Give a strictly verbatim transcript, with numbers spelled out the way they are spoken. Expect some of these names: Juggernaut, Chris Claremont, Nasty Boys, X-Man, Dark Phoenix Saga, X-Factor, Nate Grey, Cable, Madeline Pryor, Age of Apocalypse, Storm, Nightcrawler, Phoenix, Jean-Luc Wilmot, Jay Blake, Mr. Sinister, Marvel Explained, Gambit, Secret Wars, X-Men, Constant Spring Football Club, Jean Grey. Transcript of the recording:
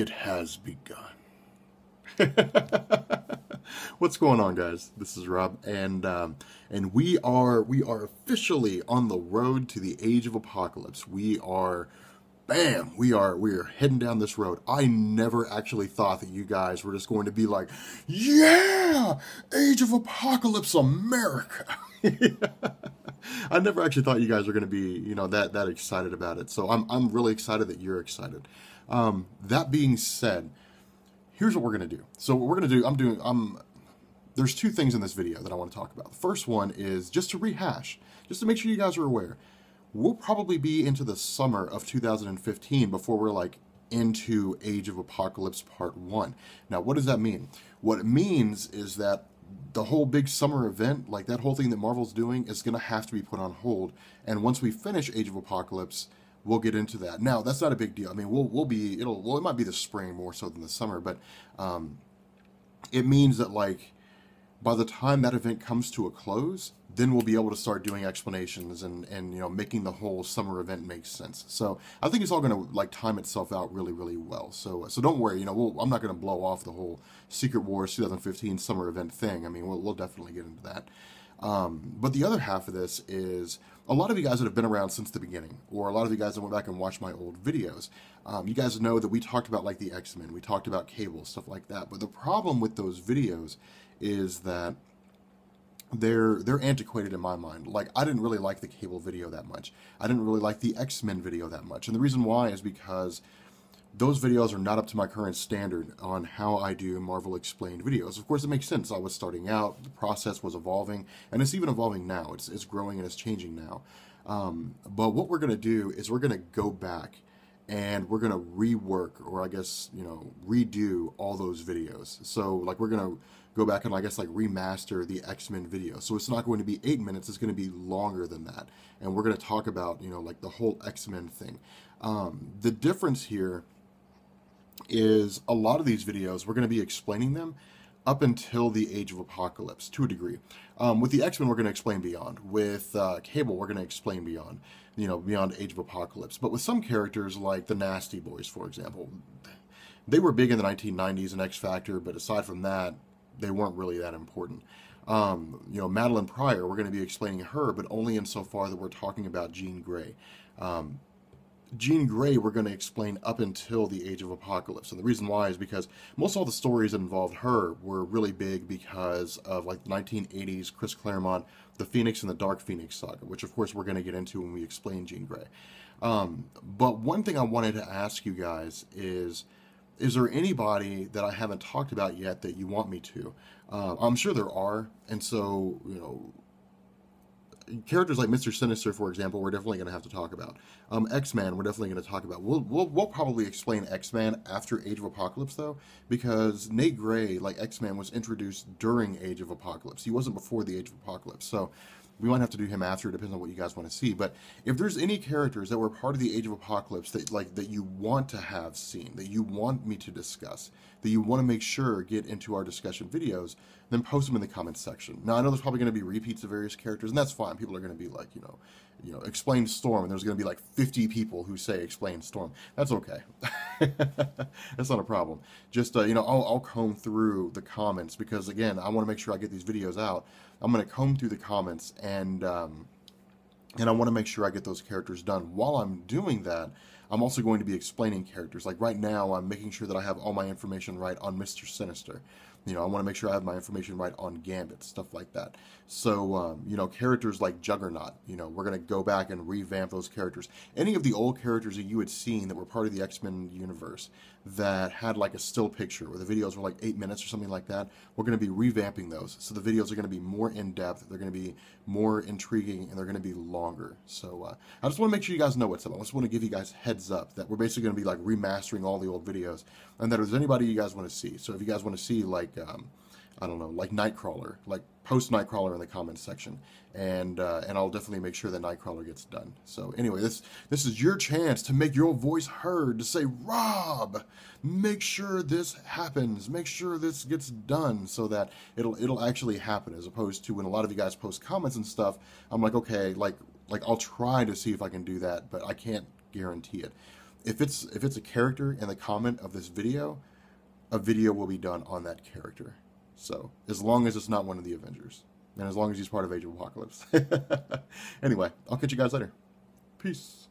It has begun. What's going on, guys? This is Rob, and um, and we are we are officially on the road to the Age of Apocalypse. We are, bam, we are we are heading down this road. I never actually thought that you guys were just going to be like, yeah, Age of Apocalypse, America. I never actually thought you guys were going to be, you know, that that excited about it. So I'm I'm really excited that you're excited. Um, that being said, here's what we're going to do. So what we're going to do, I'm doing, I'm, there's two things in this video that I want to talk about. The first one is just to rehash, just to make sure you guys are aware. We'll probably be into the summer of two thousand fifteen before we're like into Age of Apocalypse Part one. Now, what does that mean? What it means is that the whole big summer event, like that whole thing that Marvel's doing, is going to have to be put on hold. And once we finish Age of Apocalypse, we'll get into that. Now, that's not a big deal. I mean, we'll we'll be it'll well, it might be the spring more so than the summer, but um, it means that like by the time that event comes to a close, then we'll be able to start doing explanations and and you know making the whole summer event make sense. So I think it's all going to like time itself out really really well. So so don't worry. You know, we'll, I'm not going to blow off the whole Secret Wars twenty fifteen summer event thing. I mean, we'll we'll definitely get into that. Um, but the other half of this is a lot of you guys that have been around since the beginning, or a lot of you guys that went back and watched my old videos, um, you guys know that we talked about like the X-Men, we talked about Cable, stuff like that. But the problem with those videos is that they're they're antiquated in my mind. Like, I didn't really like the Cable video that much. I didn't really like the X-Men video that much. And the reason why is because those videos are not up to my current standard on how I do Marvel Explained videos. Of course, it makes sense. I was starting out, the process was evolving, and it's even evolving now. It's, it's growing and it's changing now. Um, but what we're going to do is we're going to go back and we're going to rework, or I guess, you know, redo all those videos. So, like, we're going to go back and, I guess, like, remaster the X-Men video. So it's not going to be eight minutes. It's going to be longer than that. And we're going to talk about, you know, like, the whole X-Men thing. Um, the difference here is a lot of these videos, we're going to be explaining them up until the Age of Apocalypse, to a degree. Um, with the X-Men, we're going to explain beyond. With uh, Cable, we're going to explain beyond, you know, beyond Age of Apocalypse. But with some characters, like the Nasty Boys, for example, they were big in the nineteen nineties in X-Factor, but aside from that, they weren't really that important. Um, you know, Madeline Pryor, we're going to be explaining her, but only insofar that we're talking about Jean Grey. Um, Jean Grey we're going to explain up until the Age of Apocalypse, and the reason why is because most all the stories that involved her were really big because of like the nineteen eighties, Chris Claremont, the Phoenix, and the Dark Phoenix Saga, which of course we're going to get into when we explain Jean Grey. Um, but one thing I wanted to ask you guys is, is there anybody that I haven't talked about yet that you want me to? Uh, I'm sure there are, and so, you know, characters like Mister Sinister, for example, we're definitely going to have to talk about. Um, X-Man, we're definitely going to talk about. We'll, we'll, we'll probably explain X-Man after Age of Apocalypse, though, because Nate Grey, like X-Man, was introduced during Age of Apocalypse. He wasn't before the Age of Apocalypse, so we might have to do him after. It depends on what you guys want to see. But if there's any characters that were part of the Age of Apocalypse that, like, that you want to have seen, that you want me to discuss, that you want to make sure get into our discussion videos, then post them in the comments section. Now, I know there's probably going to be repeats of various characters, and that's fine. People are going to be like, you know, you know, explain Storm, and there's going to be like fifty people who say explain Storm. That's okay. That's not a problem. Just, uh, you know, I'll, I'll comb through the comments because, again, I want to make sure I get these videos out. I'm going to comb through the comments, and um, and I want to make sure I get those characters done. While I'm doing that, I'm also going to be explaining characters. Like right now, I'm making sure that I have all my information right on Mister Sinister. You know, I want to make sure I have my information right on Gambit, stuff like that. So, um, you know, characters like Juggernaut, you know, we're going to go back and revamp those characters. Any of the old characters that you had seen that were part of the X-Men universe that had like a still picture where the videos were like eight minutes or something like that, we're going to be revamping those. So the videos are going to be more in-depth, they're going to be more intriguing, and they're going to be longer. So uh, I just want to make sure you guys know what's up. I just want to give you guys heads up that we're basically going to be like remastering all the old videos, and that if there's anybody you guys want to see. So if you guys want to see like, Um, I don't know, like Nightcrawler, like post Nightcrawler in the comments section, and uh, and I'll definitely make sure that Nightcrawler gets done. So anyway, this this is your chance to make your voice heard, to say, Rob, make sure this happens, make sure this gets done, so that it'll it'll actually happen, as opposed to when a lot of you guys post comments and stuff. I'm like, okay, like like I'll try to see if I can do that, but I can't guarantee it. if it's if it's a character in the comment of this video, a video will be done on that character. So as long as it's not one of the Avengers, and as long as he's part of Age of Apocalypse. Anyway, I'll catch you guys later. Peace.